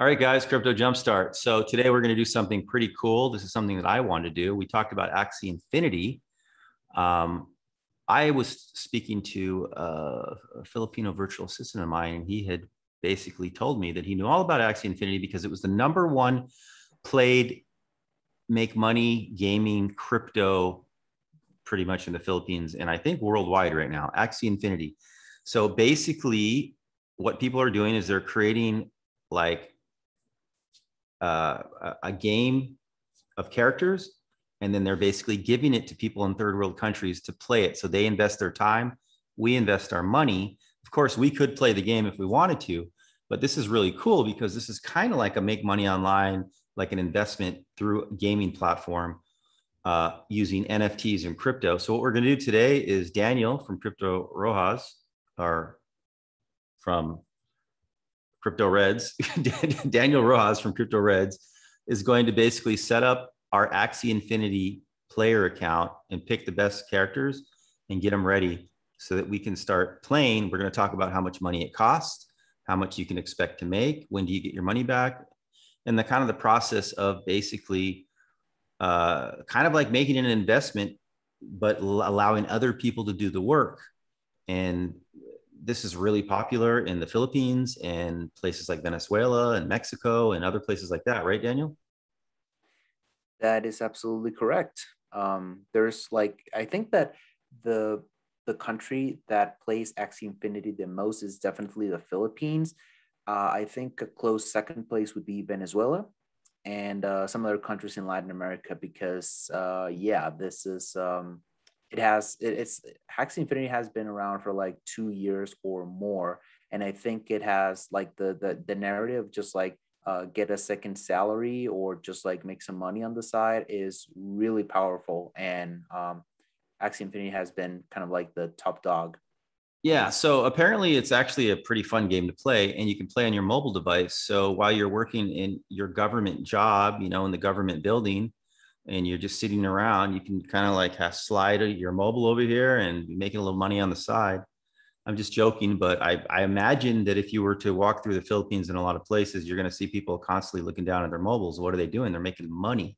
All right, guys, Crypto Jumpstart. So today we're going to do something pretty cool. This is something that I wanted to do. We talked about Axie Infinity. I was speaking to a Filipino virtual assistant of mine, and he had basically told me that he knew all about Axie Infinity because it was the #1 played make money gaming crypto pretty much in the Philippines, and I think worldwide right now, Axie Infinity. So basically what people are doing is they're creating like a game of characters, and then they're basically giving it to people in third world countries to play it. So they invest their time, we invest our money. Of course, we could play the game if we wanted to, but this is really cool because this is kind of like a make money online, like an investment through a gaming platform using NFTs and crypto. So what we're going to do today is Daniel from Crypto Rojas, or from Crypto Reds, Daniel Rojas from Crypto Reds is going to basically set up our Axie Infinity player account and pick the best characters and get them ready so that we can start playing. We're going to talk about how much money it costs, how much you can expect to make, when do you get your money back, and the kind of the process of basically kind of like making an investment, but allowing other people to do the work. And this is really popular in the Philippines and places like Venezuela and Mexico and other places like that, right, Daniel? That is absolutely correct. There's like, I think that the country that plays Axie Infinity the most is definitely the Philippines. I think a close second place would be Venezuela and some other countries in Latin America, because yeah, this is, Axie Infinity has been around for like 2 years or more. And I think it has like the narrative, just like, get a second salary or just like make some money on the side, is really powerful. And Axie Infinity has been kind of like the top dog. Yeah, so apparently it's actually a pretty fun game to play, and you can play on your mobile device. So while you're working in your government job, you know, in the government building, and you're just sitting around, you can kind of like slide your mobile over here and make a little money on the side. I'm just joking, but I imagine that if you were to walk through the Philippines in a lot of places, you're going to see people constantly looking down at their mobiles. What are they doing? They're making money.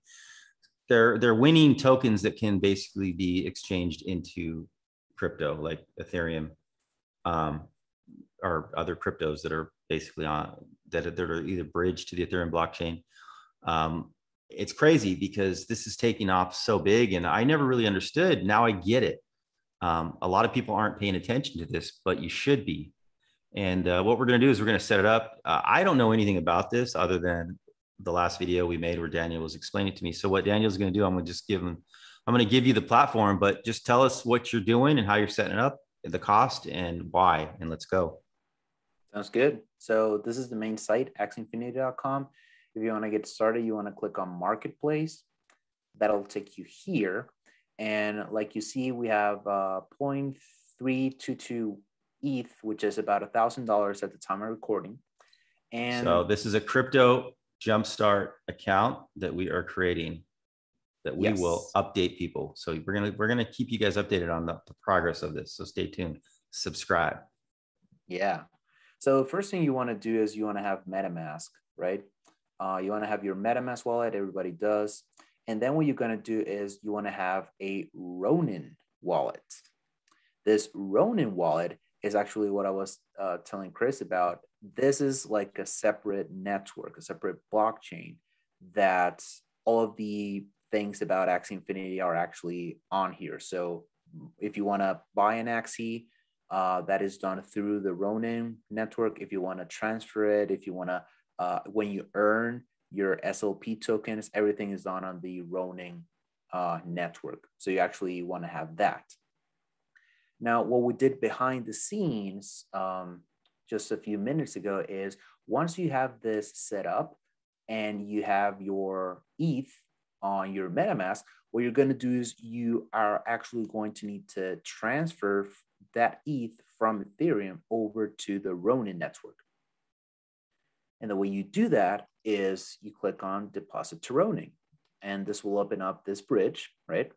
They're winning tokens that can basically be exchanged into crypto, like Ethereum or other cryptos that are basically on that are either bridged to the Ethereum blockchain. It's crazy because this is taking off so big, and I never really understood. Now I get it. A lot of people aren't paying attention to this, but you should be. And what we're going to do is we're going to set it up. I don't know anything about this other than the last video we made where Daniel was explaining it to me. So what Daniel's going to do, I'm going to give you the platform, but just tell us what you're doing and how you're setting it up, the cost and why, and let's go. Sounds good. So this is the main site, axinfinity.com. If you want to get started, you want to click on Marketplace. That'll take you here. And like you see, we have 0.322 ETH, which is about $1,000 at the time of recording. And so this is a Crypto Jumpstart account that we are creating that we will update people. So we're gonna keep you guys updated on the progress of this. So stay tuned, subscribe. Yeah. So first thing you want to do is you want to have MetaMask, right? You want to have your MetaMask wallet. Everybody does. And then what you're going to do is you want to have a Ronin wallet. This Ronin wallet is actually what I was telling Chris about. This is like a separate network, a separate blockchain that all of the things about Axie Infinity are actually on here. So if you want to buy an Axie, that is done through the Ronin network. If you want to transfer it, if you want to, when you earn your SLP tokens, everything is done on the Ronin network. So you actually want to have that. Now, what we did behind the scenes just a few minutes ago is once you have this set up and you have your ETH on your MetaMask, what you're going to do is you are actually going to need to transfer that ETH from Ethereum over to the Ronin network. And the way you do that is you click on Deposit to Ronin, and this will open up this bridge, right?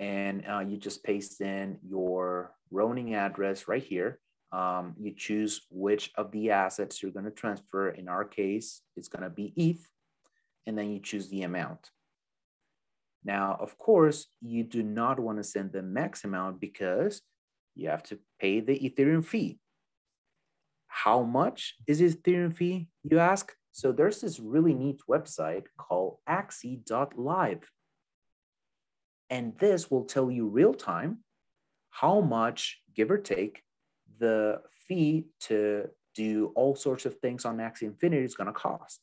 And you just paste in your Ronin address right here. You choose which of the assets you're going to transfer. In our case, it's going to be ETH, and then you choose the amount. Now, of course, you do not want to send the max amount because you have to pay the Ethereum fee. How much is the Ethereum fee, you ask? So there's this really neat website called Axie.live. And this will tell you real time how much, give or take, the fee to do all sorts of things on Axie Infinity is going to cost.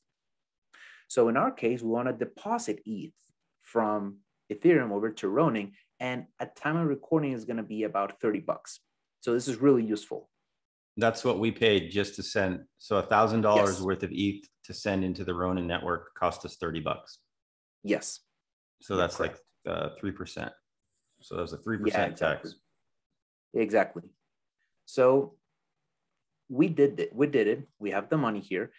So in our case, we want to deposit ETH from Ethereum over to Ronin, and at time of recording is going to be about $30. So this is really useful. That's what we paid just to send. So $1,000 worth of ETH to send into the Ronin network cost us $30. Yes. So that's correct. Like 3%. So that was a 3% tax. Exactly. So we did it. We have the money here.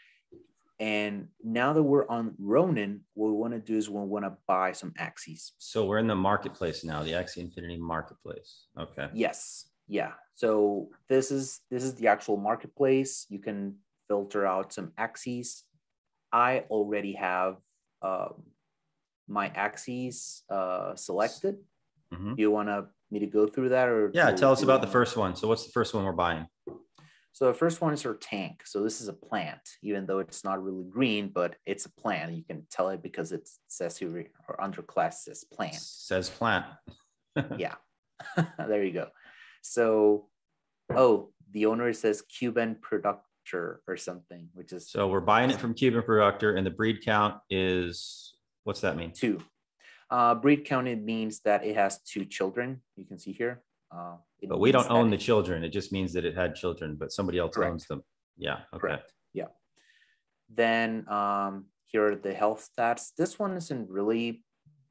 And now that we're on Ronin, what we want to do is we want to buy some Axies. So we're in the marketplace now, the Axie Infinity marketplace. Okay. Yes. Yeah. So this is the actual marketplace. You can filter out some Axies. I already have my Axies selected. Mm-hmm. You want me to go through that, or tell us about the first one. So what's the first one we're buying? So the first one is our tank. So this is a plant, even though it's not really green, but it's a plant. You can tell it because it says here, or underclass says plant. It says plant. Yeah, there you go. So, oh, the owner says Cuban Productor or something, which is. So we're buying it from Cuban Productor, and the breed count is, what's that mean? 2. Breed count, it means that it has 2 children. You can see here. But we don't own the children. It just means that it had children, but somebody else owns them. Yeah. Okay. Correct. Yeah. Then here are the health stats. This one isn't really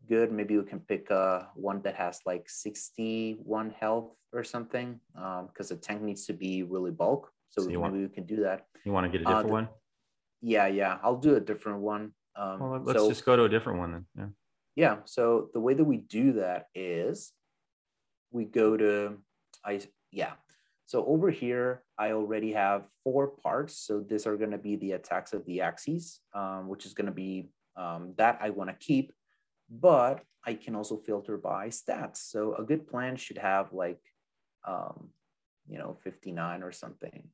good. Maybe we can pick one that has like 61 health or something, because the tank needs to be really bulk. So maybe we can do that. You want to get a different one? Yeah. Yeah. I'll do a different one. Well, let's just go to a different one then. Yeah. Yeah. So the way that we do that is, we go to, so over here, I already have 4 parts. So these are going to be the attacks of the axes, which is going to be that I want to keep, but I can also filter by stats. So a good plan should have like, 59 or something.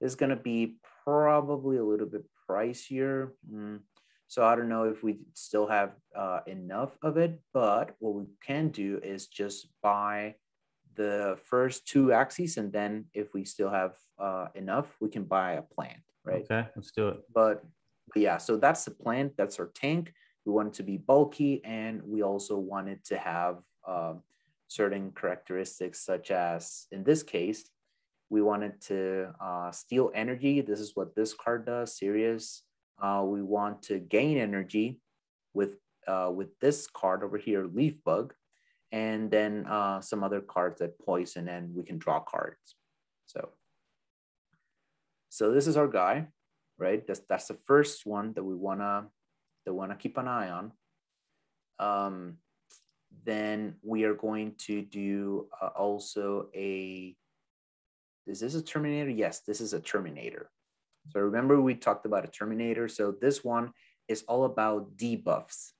This is going to be probably a little bit pricier. So I don't know if we still have enough of it, but what we can do is just buy the first 2 axes, and then if we still have enough, we can buy a plant, right? Okay, let's do it. But yeah, so that's the plant, that's our tank. We want it to be bulky, and we also want it to have certain characteristics, such as, in this case, we wanted to steal energy. This is what this card does, Sirius. We want to gain energy with this card over here, Leaf Bug, and then some other cards that poison, and we can draw cards. So this is our guy, right? That's the first one that we wanna keep an eye on. Then we are going to do also a. Is this a Terminator? Yes, this is a Terminator. So remember we talked about a Terminator. So this one is all about debuffs.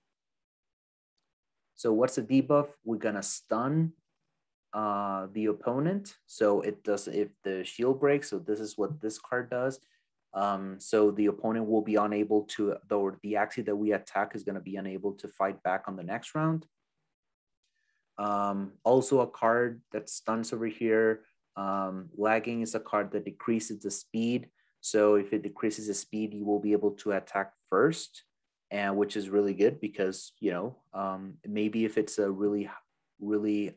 So what's a debuff? We're gonna stun the opponent. So it does, if the shield breaks, so this is what this card does. So the opponent will be unable to, or the Axie that we attack is gonna be unable to fight back on the next round. Also a card that stuns over here. Lagging is a card that decreases the speed. So if it decreases the speed, you will be able to attack first, and which is really good because, maybe if it's a really, really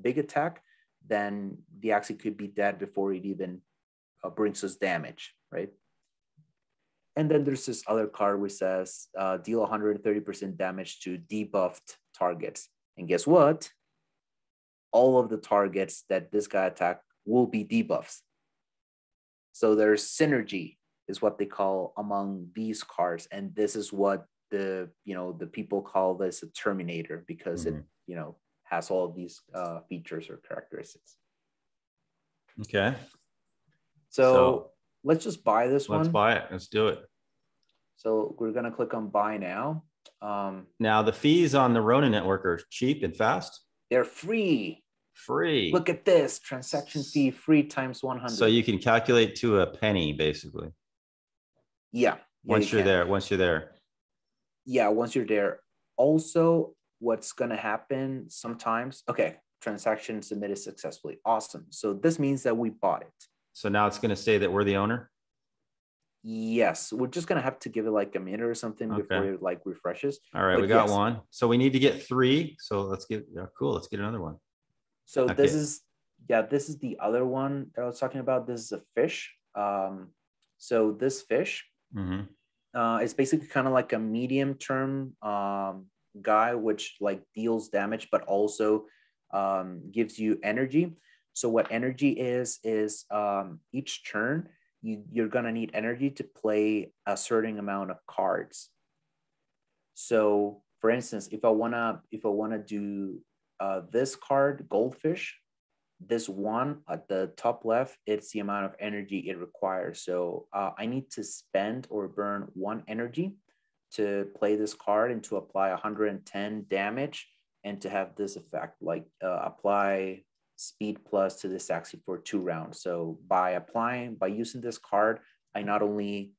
big attack, then the Axie could be dead before it even brings us damage, right? And then there's this other card which says deal 130% damage to debuffed targets. And guess what? All of the targets that this guy attacked will be debuffs. So there's synergy is what they call among these cards. And this is what the people call this a Terminator because it has all of these features or characteristics. Okay. So let's just buy this one. Let's buy it. Let's do it. So we're going to click on buy now. Now the fees on the Ronin network are cheap and fast. They're free. Free. Look at this transaction fee free times 100. So you can calculate to a penny basically. Yeah. Once you're there. Yeah. Once you're there. Also, what's going to happen sometimes. Okay. Transaction submitted successfully. Awesome. So this means that we bought it. So now it's going to say that we're the owner. Yes, we're just going to have to give it like a minute or something before it like refreshes. All right, but we got one. So we need to get three. So let's get, cool, let's get another one. So okay. this is the other one that I was talking about. This is a fish. So this fish is basically kind of like a medium term guy, which like deals damage, but also gives you energy. So what energy is each turn, you're going to need energy to play a certain amount of cards. So for instance, if I want to do this card, Goldfish, this one at the top left, it's the amount of energy it requires. So I need to spend or burn one energy to play this card and to apply 110 damage and to have this effect, like apply speed plus to this Axie for 2 rounds. So by using this card, I not only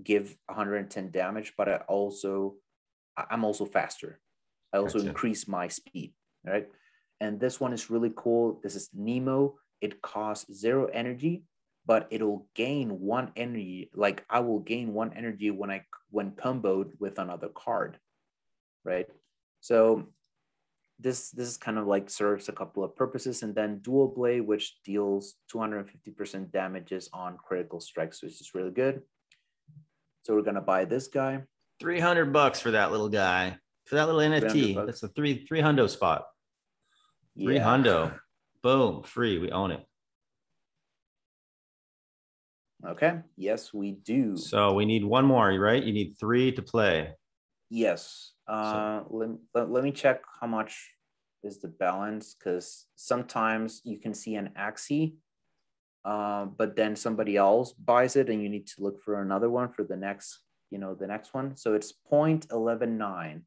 give 110 damage, but I'm also faster. I also increase my speed, right? And this one is really cool. This is Nemo. It costs 0 energy, but it'll gain 1 energy. Like I will gain 1 energy when comboed with another card, right? So this is kind of like serves a couple of purposes. And then Dual Blade, which deals 250% damages on critical strikes, which is really good. So we're going to buy this guy. 300 bucks for that little guy, for that little NFT. That's a three hundo spot. Yeah. 3 hundo. Boom. Free. We own it. Okay. Yes, we do. So we need one more, right? You need 3 to play. Yes. Let me check how much is the balance, because sometimes you can see an Axie, but then somebody else buys it and you need to look for another one for the next one. So it's 0.119.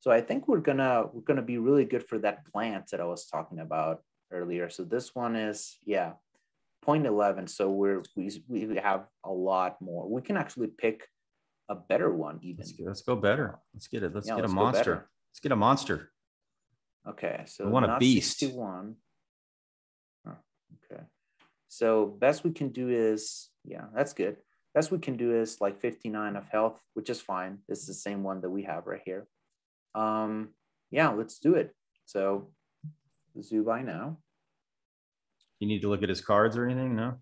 So I think we're gonna be really good for that plant that I was talking about earlier. So this one is 0.11. So we have a lot more. We can actually pick a better one even. Let's go better. Let's get it. Let's get a monster. Let's get a monster. Okay. So we want a beast. 61. Oh, okay. So best we can do is, that's good. Best we can do is like 59 of health, which is fine. This is the same one that we have right here. Let's do it. So let's do buy now. You need to look at his cards or anything? No.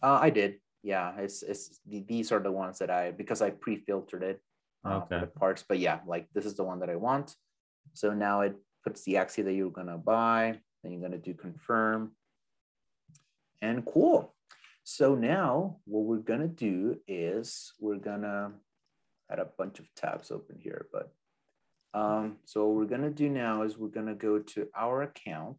I did. Yeah, these are the ones that because I pre-filtered it for the parts, but this is the one that I want. So now it puts the Axie that you're going to buy, then you're going to do confirm and cool. So now what we're going to do is we're going to add a bunch of tabs open here, but so what we're going to do now is we're going to go to our account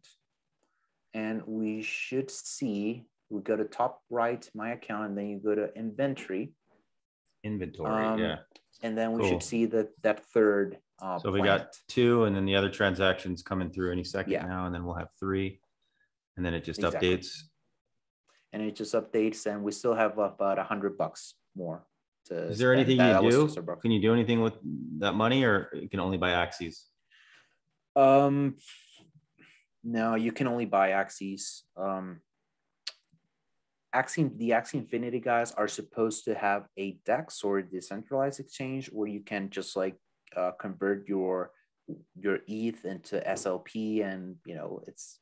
and we should see. We go to top right, my account, and then you go to inventory. Inventory, And then we should see that third. So we got 2, and then the other transactions coming through any second now, and then we'll have 3, and then it just updates. And it just updates, and we still have about $100 more. Is there anything you do? Can you do anything with that money, or you can only buy Axies? No, you can only buy Axies. The Axie Infinity guys are supposed to have a DEX or a decentralized exchange where you can just convert your ETH into SLP, and it's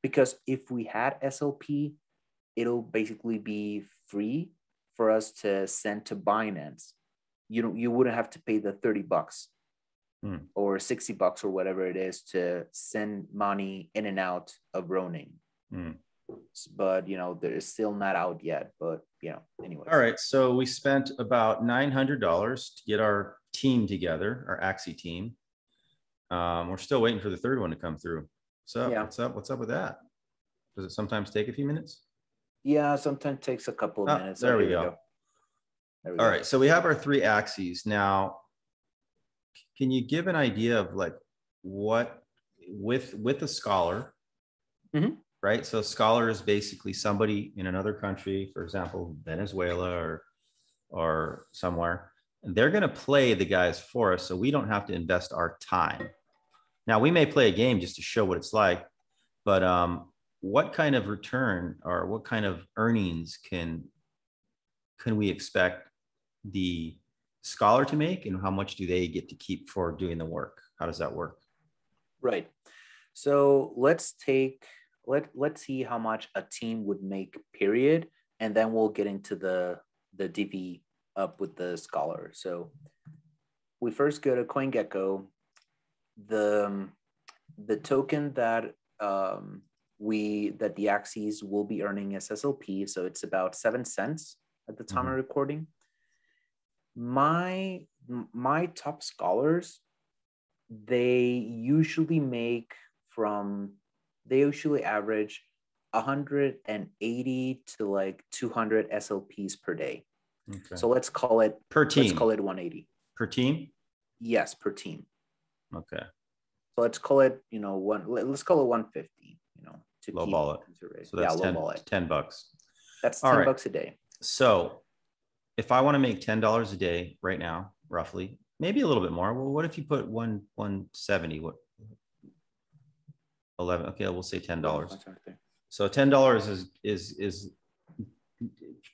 because if we had SLP, it'll basically be free for us to send to Binance. You wouldn't have to pay the $30 or $60 or whatever it is to send money in and out of Ronin. But they're still not out yet, but anyway. All right, so we spent about $900 to get our team together, our Axie team. We're still waiting for the third one to come through. So what's up with that? Does it sometimes take a few minutes? Yeah, sometimes takes a couple of minutes. There we go. All right, so we have our three axes. Now, can you give an idea of like what with a scholar, right? So scholar is basically somebody in another country, for example, Venezuela or somewhere. They're going to play the guys for us, so we don't have to invest our time. Now, we may play a game just to show what it's like, but what kind of return or what kind of earnings can we expect the scholar to make, and how much do they get to keep for doing the work? How does that work? Right. So let's see how much a team would make, period, and then we'll get into the DV up with the scholar. So we first go to CoinGecko. The token that the Axies will be earning as SLP, so it's about 7 cents at the time of recording. My top scholars, they usually average 180 to like 200 SLPs per day. Okay. So let's call it per team. Let's call it 180 per team. Yes, per team. Okay. So let's call it, you know, let's call it 150. You know, to low ball it. So that's $10. That's $10 a day. So if I want to make $10 a day right now, roughly, maybe a little bit more. Well, what if you put 170? What 11? Okay, we'll say $10. So $10 is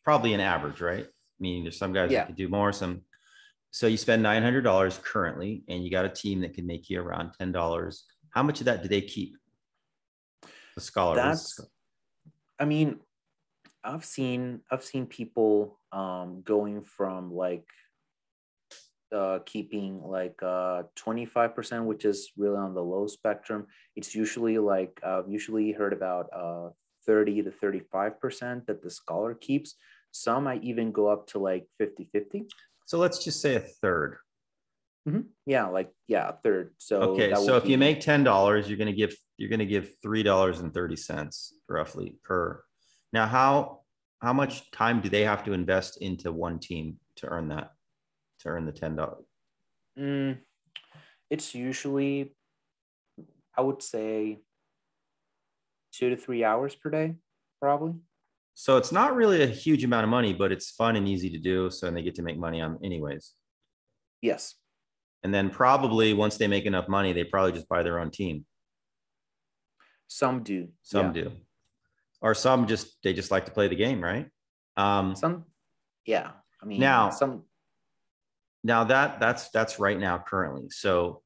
probably an average, right? Meaning there's some guys that could do more, some. So you spend $900 currently, and you got a team that can make you around $10. How much of that do they keep? The scholar. That's, I mean, I've seen people going from like keeping like 25%, which is really on the low spectrum. It's usually like I've usually heard about 30 to 35% that the scholar keeps. Some might even go up to like 50-50. So let's just say a third. Yeah, like a third. So okay, so if you make $10, you're gonna give $3.30 roughly per. Now, how much time do they have to invest into one team to earn that, to earn the $10? It's usually, I would say, 2 to 3 hours per day, probably. So it's not really a huge amount of money, but it's fun and easy to do. So they get to make money on anyways. Yes. And then probably once they make enough money, they probably just buy their own team. Some do. Some do. Or some just like to play the game, right? Some, yeah. I mean, now some. Now that's right now currently. So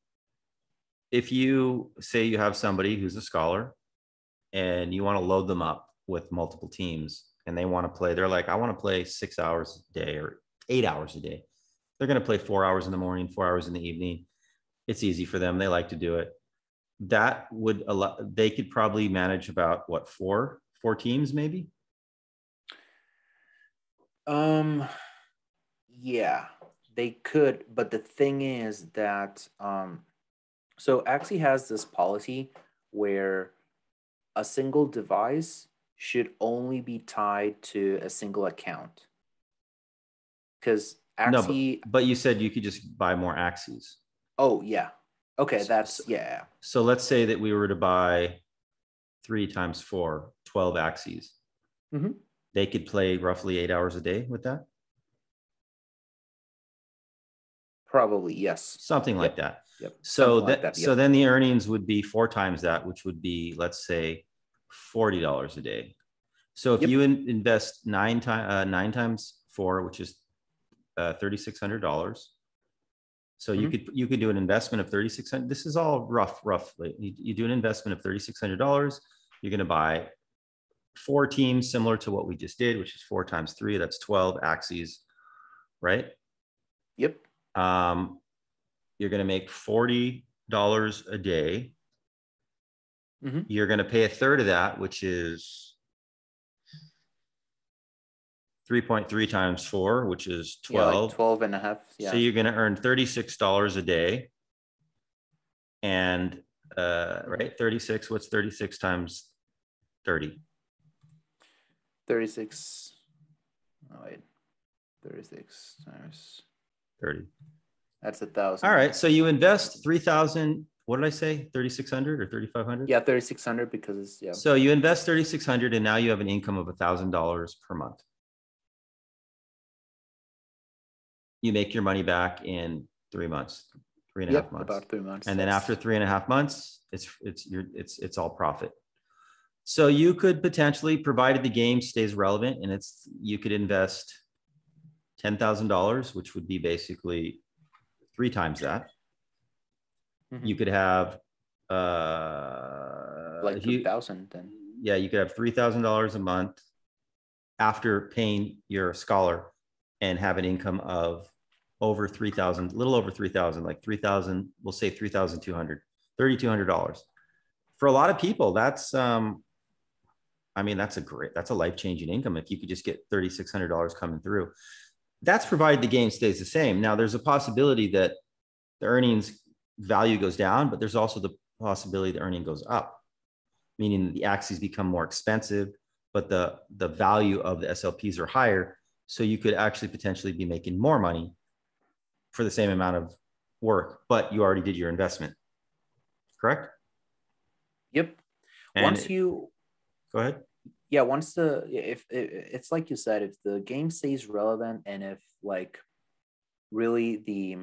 if you say you have somebody who's a scholar, and you want to load them up with multiple teams, and they want to play, they're like, I want to play 6 hours a day or 8 hours a day. They're going to play 4 hours in the morning, 4 hours in the evening. It's easy for them. They like to do it. That would allow. They could probably manage about what, four teams maybe? Yeah, they could, but the thing is that so Axie has this policy where a single device should only be tied to a single account. Because Axie, but you said you could just buy more Axies. Oh yeah. Okay, yeah. So let's say that we were to buy 3 times 4, 12 Axies. They could play roughly 8 hours a day with that? Probably, yes. Something like that. Yep. So then the earnings would be 4 times that, which would be, let's say, $40 a day. So if you invest 9 times 4, which is $3,600. So you could do an investment of $3,600. This is all roughly. You do an investment of $3,600. You're going to buy 4 teams similar to what we just did, which is 4 times 3. That's 12 Axies, right? Yep. You're going to make $40 a day. You're going to pay a third of that, which is 3.3 times 4, which is 12. Yeah, like 12 and a half. Yeah. So you're going to earn $36 a day. And, right, 36, what's 36 times 30? 36. Oh, wait. 36 times 30. That's 1,000. All right. So you invest 3,000. What did I say? 3,600 or 3,500? Yeah, 3,600 because it's, yeah. So you invest 3,600 and now you have an income of $1,000 per month. You make your money back in 3 months, three and a half months. About 3 months. And then after 3.5 months, it's all profit. So you could potentially, provided the game stays relevant, and it's, you could invest $10,000, which would be basically 3 times that. You could have like 2,000 then. Yeah, you could have $3,000 a month after paying your scholar and have an income of over 3,000, a little over 3,000, like 3,000, we'll say 3,200, $3,200. For a lot of people, that's, I mean, that's a life-changing income if you could just get $3,600 coming through. That's provided the game stays the same. Now, there's a possibility that the earnings value goes down, but there's also the possibility the earning goes up, meaning the axes become more expensive, but the value of the SLPs are higher. So you could actually potentially be making more money for the same amount of work, but you already did your investment, correct? Yep. And once you go ahead. Yeah. Once the, if it's like you said, if the game stays relevant and if like really the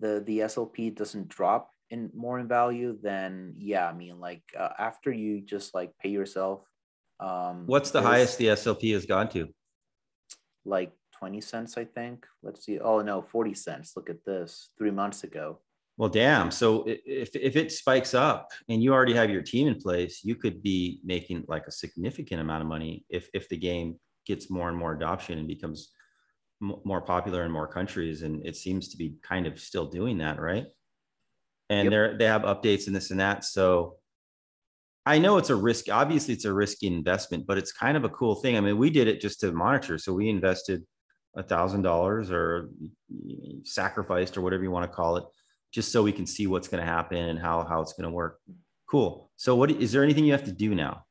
SLP doesn't drop in more in value, then yeah, I mean, like after you just like pay yourself. What's the highest the SLP has gone to? Like 20 cents, I think. Let's see. Oh no, 40 cents. Look at this. 3 months ago. Well, damn. So if it spikes up and you already have your team in place, you could be making like a significant amount of money if the game gets more and more adoption and becomes more popular in more countries. And it seems to be kind of still doing that, right? And yep, they have updates and this and that. So I know it's a risk. Obviously, it's a risky investment, but it's kind of a cool thing. I mean, we did it just to monitor. So we invested $1,000 or sacrificed or whatever you want to call it, just so we can see what's going to happen and how it's going to work. Cool. So what is there anything you have to do now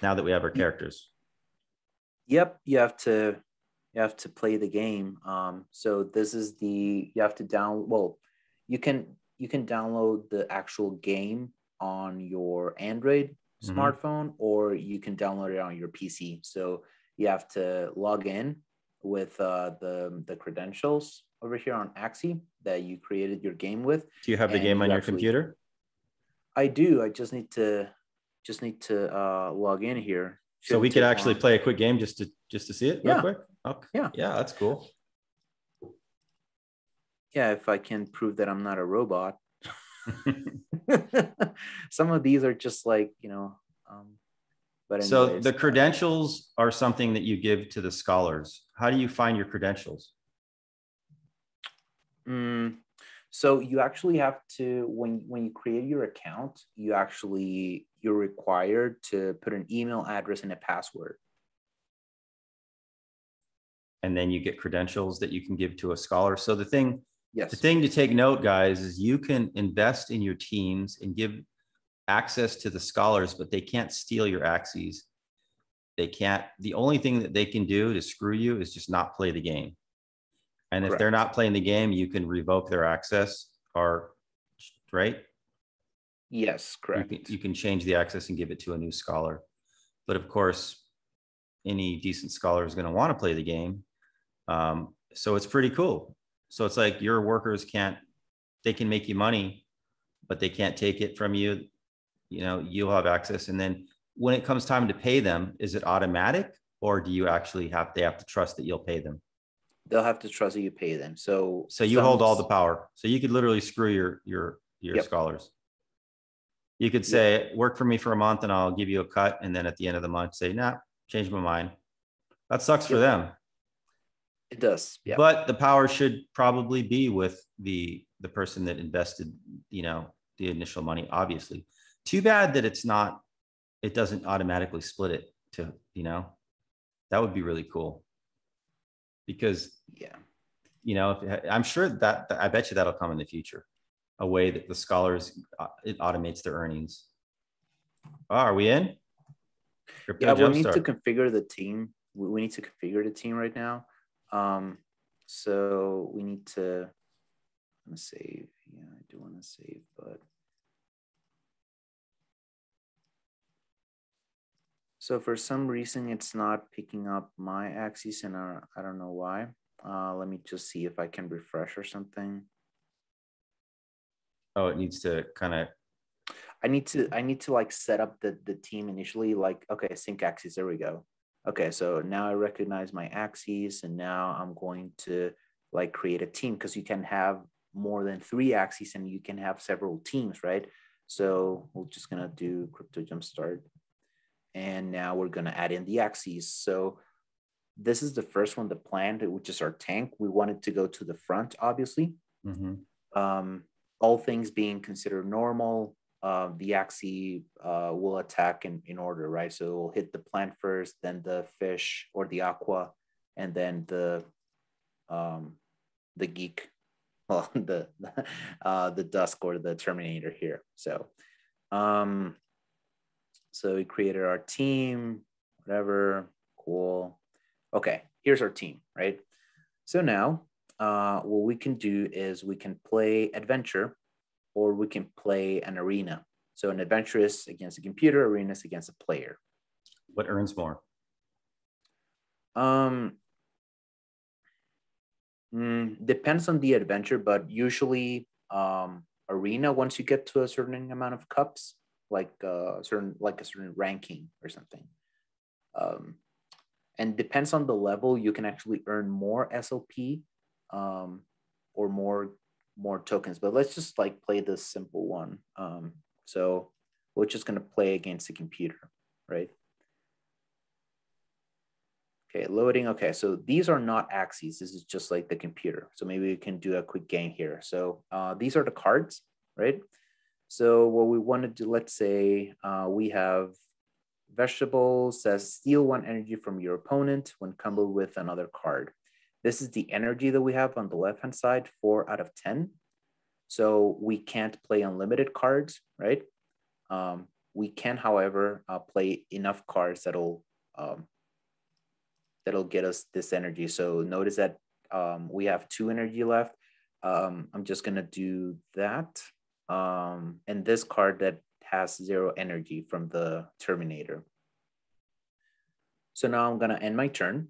that we have our characters? Yep. You have to play the game. So this is the, you have to download, well, you can download the actual game on your Android smartphone, or you can download it on your PC. So you have to log in with the credentials over here on Axie that you created your game with. Do you have the game on your computer? I do. I just need to log in here. So we could actually play a quick game just to see it real quick. Okay. Yeah, that's cool. Yeah, if I can prove that I'm not a robot. Some of these are just like, you know, but anyways. So the credentials are something that you give to the scholars. How do you find your credentials? So you actually have to, when you create your account, you're required to put an email address and a password. And then you get credentials that you can give to a scholar. So the thing to take note, guys, is you can invest in your teams and give access to the scholars, but they can't steal your axes. They can't. The only thing that they can do to screw you is just not play the game. And if they're not playing the game, you can revoke their access, or right? Yes, correct. You can change the access and give it to a new scholar. But of course, any decent scholar is going to want to play the game. So it's pretty cool. So it's like your workers they can make you money, but they can't take it from you. You know, you'll have access. And then when it comes time to pay them, is it automatic, or do you actually they have to trust that you'll pay them? They'll have to trust that you pay them. So you hold all the power. So you could literally screw your scholars. You could say, work for me for a month and I'll give you a cut. And then at the end of the month, say, nah, change my mind. That sucks for them. It does. Yep. But the power should probably be with the person that invested, you know, the initial money, obviously. Too bad that it doesn't automatically split it to, you know, that would be really cool. Because, you know, I'm sure that I bet you that'll come in the future, a way that the scholars, it automates their earnings. Oh, are we in? Crypto Jumpstart. Yeah, we need to configure the team. We need to configure the team right now. So we need to, I'm gonna save. Yeah, I do want to save, but. So for some reason, it's not picking up my Axie and I don't know why. Let me just see if I can refresh or something. Oh, it needs to kind of. I need to like set up the team initially, like, okay, sync axes, there we go. Okay, so now I recognize my axes and now I'm going to like create a team because you can have more than 3 axes and you can have several teams, right? So we're just gonna do Crypto Jumpstart and now we're gonna add in the axes. So this is the first one, the planned, which is our tank. We wanted to go to the front, obviously. Mm-hmm. All things being considered normal, the Axie will attack in order, right? So we'll hit the plant first, then the fish or the aqua, and then the geek, well, the dusk or the Terminator here. So, so we created our team, whatever, cool. Okay, here's our team, right? So now what we can do is we can play adventure, or we can play an arena. So an adventure is against a computer, arena is against a player. What earns more? Depends on the adventure, but usually arena, once you get to a certain amount of cups, like a certain ranking or something. And depends on the level, you can actually earn more SLP or more tokens, but let's just like play this simple one. So we're just gonna play against the computer, right? Okay, loading. Okay, so these are not axes. This is just like the computer. So maybe we can do a quick game here. So these are the cards, right? So what we want to do, let's say we have vegetables, says steal 1 energy from your opponent when comboed with another card. This is the energy that we have on the left-hand side, 4 out of 10. So we can't play unlimited cards, right? We can, however, play enough cards that'll get us this energy. So notice that we have 2 energy left. I'm just gonna do that. And this card that has 0 energy from the Terminator. So now I'm gonna end my turn.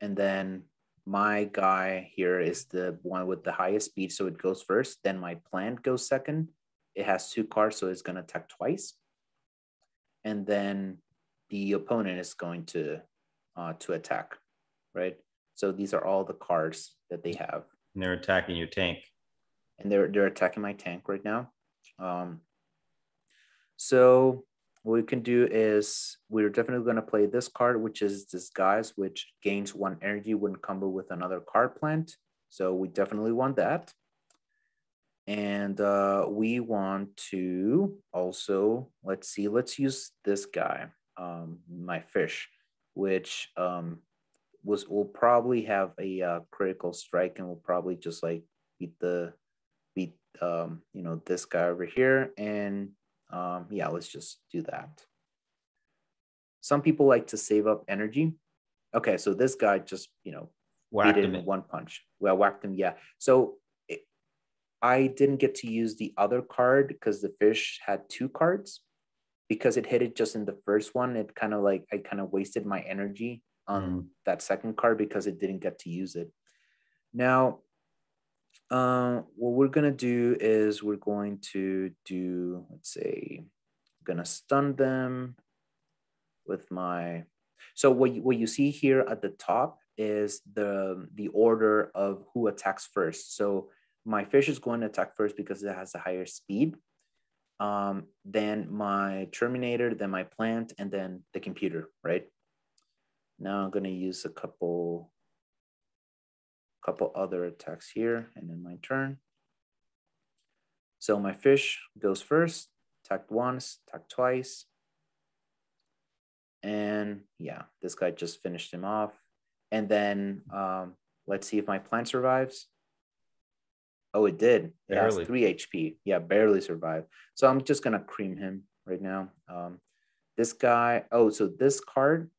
And then my guy here is the one with the highest speed, so it goes first. Then my plant goes second. It has 2 cards, so it's going to attack twice. And then the opponent is going to attack, right? So these are all the cards that they have. And they're attacking your tank. And they're attacking my tank right now. So what we can do is we're definitely going to play this card, which is Disguise, which gains 1 energy when combo with another card plant. So we definitely want that. And we want to also, let's see, let's use this guy, my fish, which will probably have a critical strike and will probably just like beat you know, this guy over here. And yeah, let's just do that. Some people like to save up energy. Okay, so this guy just, you know, whacked him in 1 punch. Well, whacked him, yeah. So I didn't get to use the other card because the fish had 2 cards. Because it hit it just in the first one, it kind of like, I kind of wasted my energy on that second card because it didn't get to use it. Now, what we're gonna do is we're going to do, let's say, I'm gonna stun them with my, so what you see here at the top is the order of who attacks first. So my fish is going to attack first because it has a higher speed, then my Terminator, then my plant, and then the computer, right? Now I'm gonna use a couple other attacks here and then my turn. So my fish goes first, attacked once, attacked twice. And yeah, this guy just finished him off. And then let's see if my plant survives. Oh, it did. It barely. Has 3 HP. Yeah, barely survived. So I'm just gonna cream him right now. this guy, oh, so this card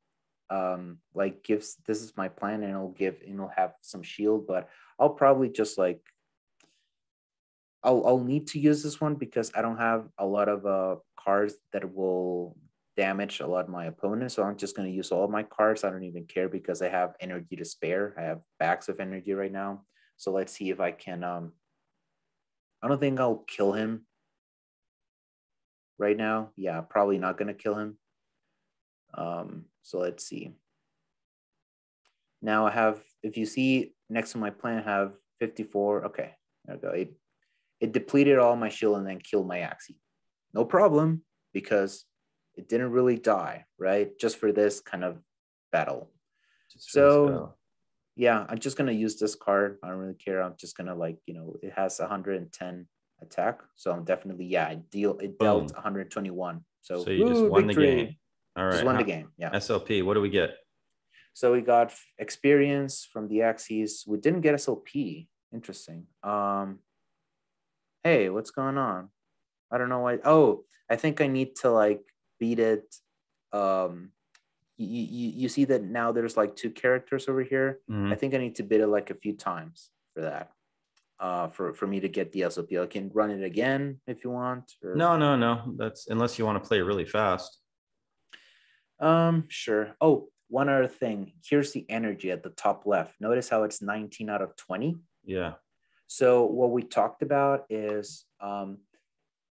like gives, this is my plan, and it'll give, and it'll have some shield, but I'll probably just like, I'll need to use this one because I don't have a lot of cards that will damage a lot of my opponents. So I'm just going to use all of my cards. I don't even care because I have energy to spare. I have bags of energy right now. So let's see if I can, I don't think I'll kill him right now. Yeah, probably not going to kill him. So let's see. Now I have, if you see next to my plant, I have 54. Okay, there we go. It depleted all my shield and then killed my Axie. No problem, because it didn't really die, right? Just for this kind of battle. So yeah, I'm just going to use this card. I don't really care. I'm just going to like, you know, it has 110 attack. So I'm definitely, yeah, it dealt 121. So you just won victory. The game. All right. Just won the game. Yeah. SLP, what do we get? So we got experience from the Axies. We didn't get SLP. Interesting. Hey, what's going on? I don't know why. Oh, I think I need to like beat it. You see that now there's like two characters over here. Mm-hmm. I think I need to beat it like a few times for that. For me to get the SLP. I can run it again if you want. Or... No. That's unless you want to play really fast. Sure. Oh, one other thing. Here's the energy at the top left. Notice how it's 19 out of 20. Yeah. So what we talked about is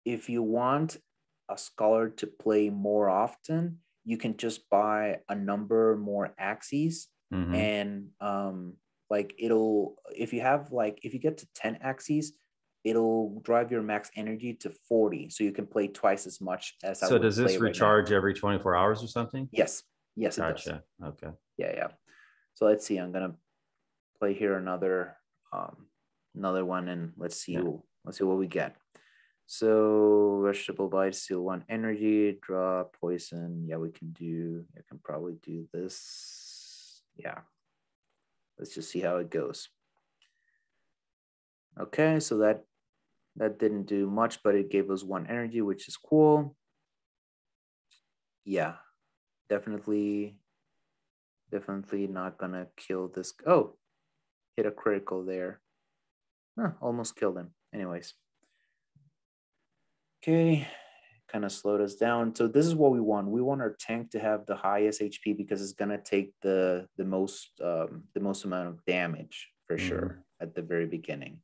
if you want a scholar to play more often, you can just buy a number more Axies. Mm-hmm. And like it'll, if you have like, if you get to 10 Axies, it'll drive your max energy to 40. So you can play twice as much as I would. So does this recharge every 24 hours or something? Yes. Yes, it does. Okay. Yeah. So let's see. I'm going to play here another one, and let's see what we get. So vegetable bite, steal one energy, draw poison. Yeah, I can probably do this. Yeah, let's just see how it goes. Okay, so that didn't do much, but it gave us one energy, which is cool. Yeah, definitely not gonna kill this. Oh, hit a critical there. Huh, almost killed him. Anyways. Okay, kind of slowed us down. So this is what we want. We want our tank to have the highest HP because it's gonna take the most amount of damage for sure at the very beginning.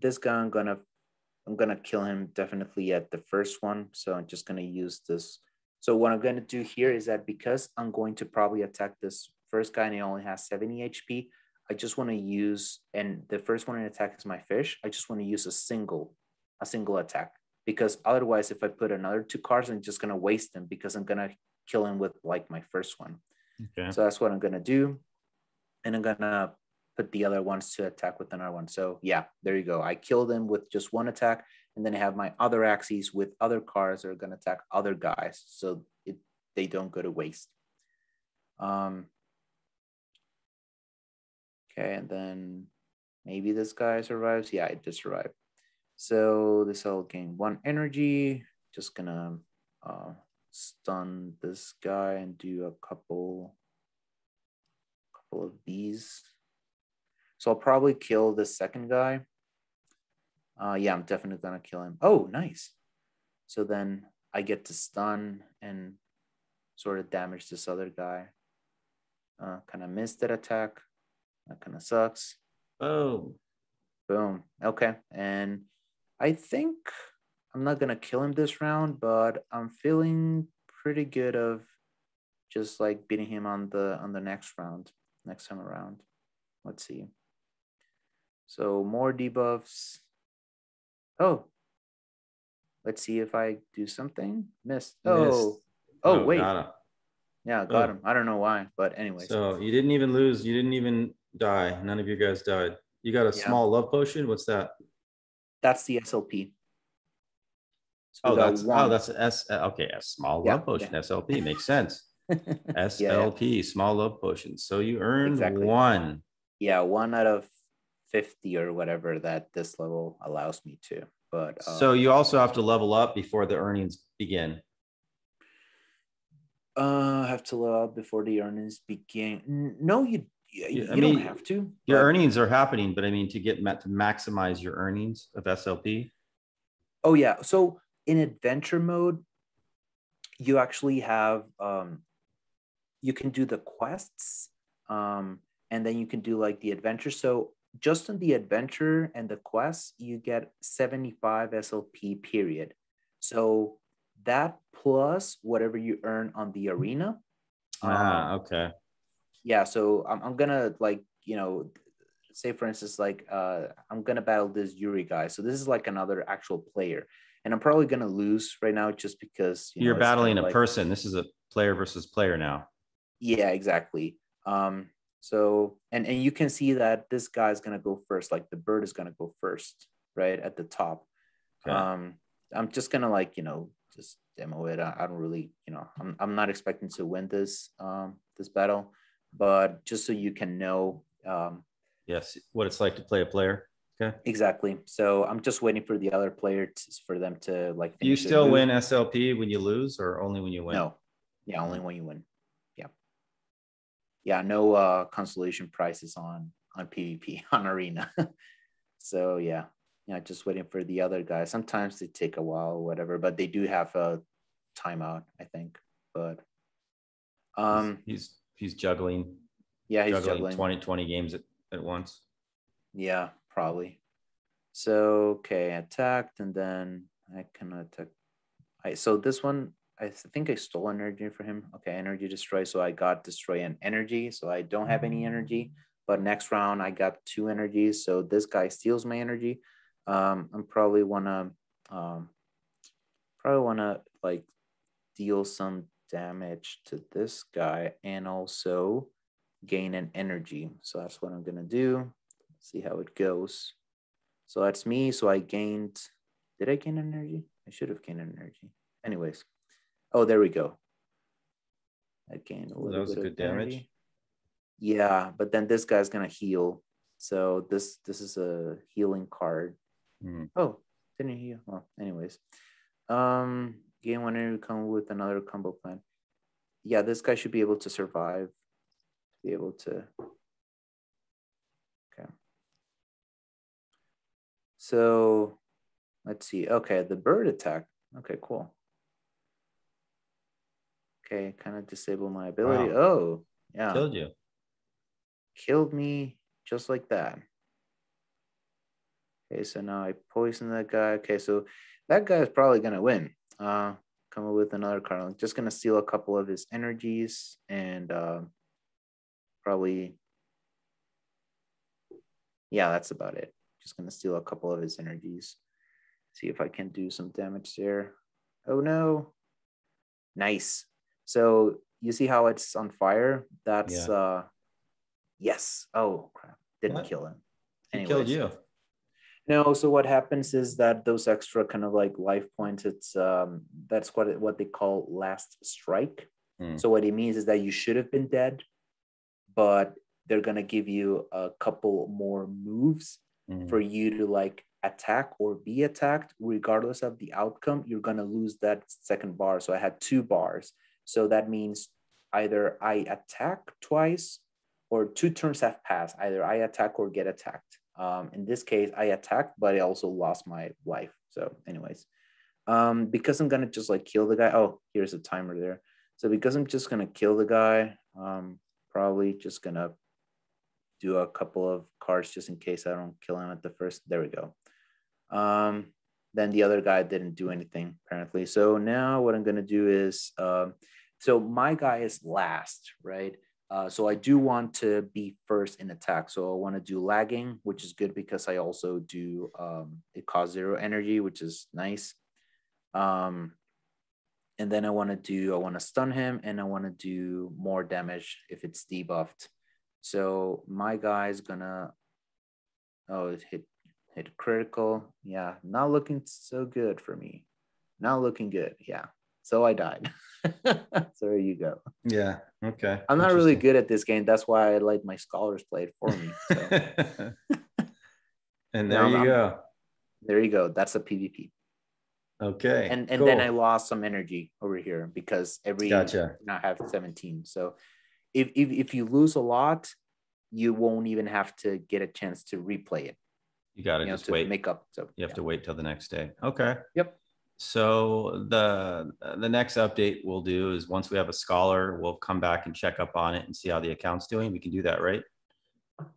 This guy, I'm gonna kill him definitely at the first one. So I'm just gonna use this. So what I'm gonna do here is that because I'm going to probably attack this first guy and he only has 70 HP. I just want to use, and the first one in attack is my fish. I just want to use a single attack, because otherwise, if I put another two cards, I'm just going to waste them because I'm going to kill him with like my first one. Okay. So that's what I'm going to do. And I'm going to put the other ones to attack with another one. So yeah, there you go. I kill them with just one attack, and then I have my other axes with other cards that are going to attack other guys. So they don't go to waste. Okay, and then maybe this guy survives. Yeah, it did survive. So this will gain one energy. Just gonna stun this guy and do a couple of these. So I'll probably kill this second guy. Yeah, I'm definitely gonna kill him. Oh, nice. So then I get to stun and sort of damage this other guy. Kind of missed that attack. That kind of sucks. Oh, boom. Okay. And I think I'm not going to kill him this round, but I'm feeling pretty good of just like beating him on the next time around. Let's see. So more debuffs. Oh, let's see if I do something. Missed. Oh, wait. Yeah, got him. I don't know why, but anyways. So you didn't even lose. You didn't even die. None of you guys died. You got a small love potion. What's that? That's the SLP. So that's a small love potion. Yeah. SLP makes sense. SLP, small love potion. So you earned one. Yeah, 1 out of 50 or whatever that this level allows me to. But so you also have to level up before the earnings begin. have to log before the earnings begin. No, you don't have to. Your earnings are happening, but I mean, to get to maximize your earnings of SLP. Oh yeah. So in adventure mode, you actually have, you can do the quests, and then you can do like the adventure. So just in the adventure and the quests, you get 75 SLP period. So that plus whatever you earn on the arena. Okay. Yeah. So I'm going to, like, you know, say for instance, like, I'm going to battle this Yuri guy. So this is like another actual player, and I'm probably going to lose right now just because you're battling a person. This is a player versus player now. Yeah, exactly. So, and you can see that this guy is going to go first. Like the bird is going to go first, right? At the top. Okay. I'm just going to, like, you know, just demo it. I don't really, you know, I'm not expecting to win this, this battle, but just so you can know. Yes. What it's like to play a player. Okay. Exactly. So I'm just waiting for the other player for them to, like, do you still win SLP when you lose, or only when you win? No. Yeah. Only when you win. Yeah, no consolation prizes on PvP, on Arena. So yeah, you know, just waiting for the other guys. Sometimes they take a while or whatever, but they do have a timeout, I think. But he's juggling. Yeah, he's juggling 20 games at once. Yeah, probably. So okay, attacked, and then I can attack. So this one, I think I stole energy from him. Okay, energy destroy. So I got destroy and energy. So I don't have any energy. But next round, I got 2 energies. So this guy steals my energy. I'm probably wanna like deal some damage to this guy and also gain an energy. So that's what I'm gonna do. Let's see how it goes. So that's me. So I gained. Did I gain energy? I should have gained energy. Anyways. Oh, there we go. I gained a little bit. That was a good damage. Yeah, but then this guy's gonna heal. So this is a healing card. Mm. Oh, didn't heal. Well, anyways, gain one energy combo with another combo plan. Yeah, this guy should be able to survive. Be able to. Okay. So, let's see. Okay, the bird attack. Okay, cool. Okay, kind of disable my ability. Wow. Oh, yeah. Killed you. Killed me just like that. Okay, so now I poison that guy. Okay, so that guy is probably going to win. Come up with another card. I'm just going to steal a couple of his energies and probably, yeah, that's about it. Just going to steal a couple of his energies. See if I can do some damage there. Oh, no. Nice. So you see how it's on fire? That's, yeah. Yes. Oh, crap. Didn't kill him. Anyways. He killed you. No. So what happens is that those extra kind of like life points, it's, that's what they call last strike. Mm. So what it means is that you should have been dead, but they're going to give you a couple more moves for you to like attack or be attacked. Regardless of the outcome, you're going to lose that second bar. So I had 2 bars. So that means either I attack twice or 2 turns have passed. Either I attack or get attacked. In this case, I attacked, but I also lost my life. So anyways, because I'm going to just like kill the guy. Oh, here's a timer there. So because I'm just going to kill the guy, probably just going to do a couple of cards just in case I don't kill him at the first. There we go. Then the other guy didn't do anything apparently. So now what I'm going to do is, so my guy is last, right? So I do want to be first in attack. So I want to do lagging, which is good because I also do, it costs 0 energy, which is nice. And then I want to stun him and I want to do more damage if it's debuffed. So my guy is gonna, oh, it hit critical. Yeah, not looking so good for me. Not looking good. Yeah. So I died. So there you go. Yeah. Okay. I'm not really good at this game. That's why I like my scholars played for me. So. And there you go. There you go. That's a PvP. Okay. And cool. Then I lost some energy over here because every gotcha. Now I have 17. So if you lose a lot, you won't even have to get a chance to replay it. You got to just wait. Make up. So you have to wait till the next day. Okay. Yep. So the next update we'll do is once we have a scholar, we'll come back and check up on it and see how the account's doing. We can do that, right?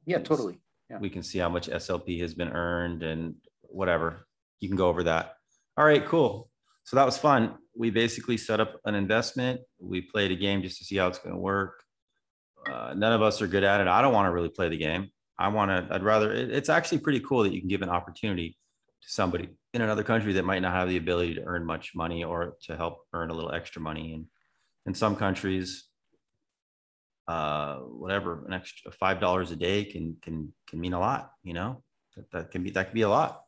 Yeah, totally. Yeah. We can see how much SLP has been earned and whatever. You can go over that. All right, cool. So that was fun. We basically set up an investment. We played a game just to see how it's going to work. None of us are good at it. I don't want to really play the game. It's actually pretty cool that you can give an opportunity to somebody in another country that might not have the ability to earn much money or to help earn a little extra money. And in some countries, an extra $5 a day can mean a lot, you know, that can be a lot,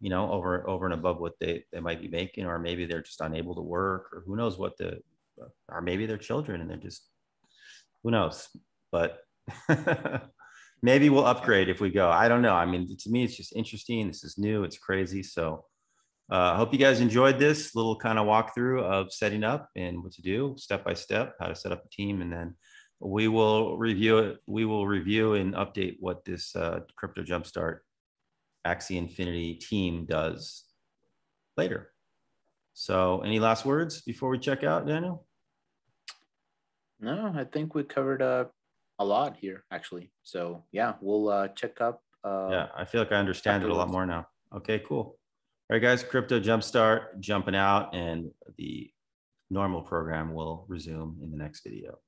you know, over and above what they might be making, or maybe they're just unable to work, or who knows what or maybe they're children and they're just, who knows, but maybe we'll upgrade if we go. I don't know. I mean, to me, it's just interesting. This is new. It's crazy. So I hope you guys enjoyed this little kind of walkthrough of setting up and what to do step by step, how to set up a team. And then we will review it. We will review and update what this Crypto Jumpstart Axie Infinity team does later. So any last words before we check out, Daniel? No, I think we covered a lot here, actually. So yeah, we'll check up. Yeah, I feel like I understand it a lot more now. Okay, cool. All right, guys, Crypto Jumpstart jumping out, and the normal program will resume in the next video.